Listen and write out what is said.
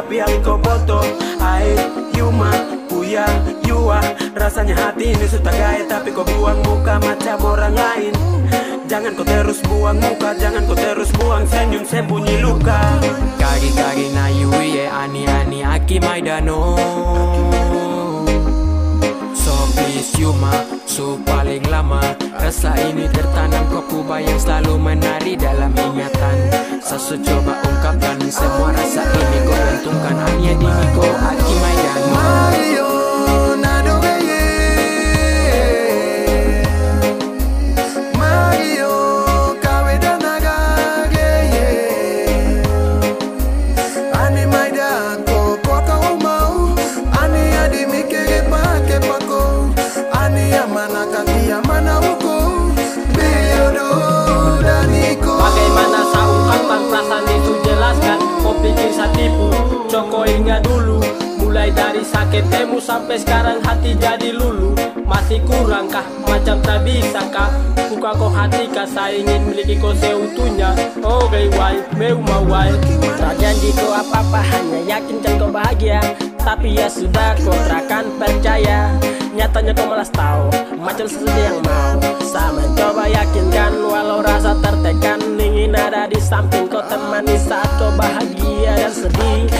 tapi engkau potong air Yuma, Buya, Yua. Rasanya hati ini sudah gaya, tapi kau buang muka macam orang lain. Jangan kau terus buang muka, jangan kau terus buang senyum sembunyi luka. Kari-kari na yuye, ani-ani aki maidano. So please Yuma, so paling lama. Rasa ini tertanam kokuba yang selalu menari dalam ingatan. Saya coba ungkapkan semua rasa ini kau bentukkan hanya di miko aki maidano. Kau ingat dulu, mulai dari sakit temu sampai sekarang hati jadi lulu. Masih kurang kah, macam tak bisa kah? Buka kau hati kah, saya ingin miliki kau seutuhnya. Oh gay wai, meu mawai. Tak janji kau apa-apa, hanya yakinkan kau bahagia. Tapi ya sudah, kau takkan percaya. Nyatanya kau malas tahu, macam sesuatu yang mau. Sama coba yakinkan, walau rasa tertekan. Ingin ada di samping kau temani saat kau bahagia dan sedih.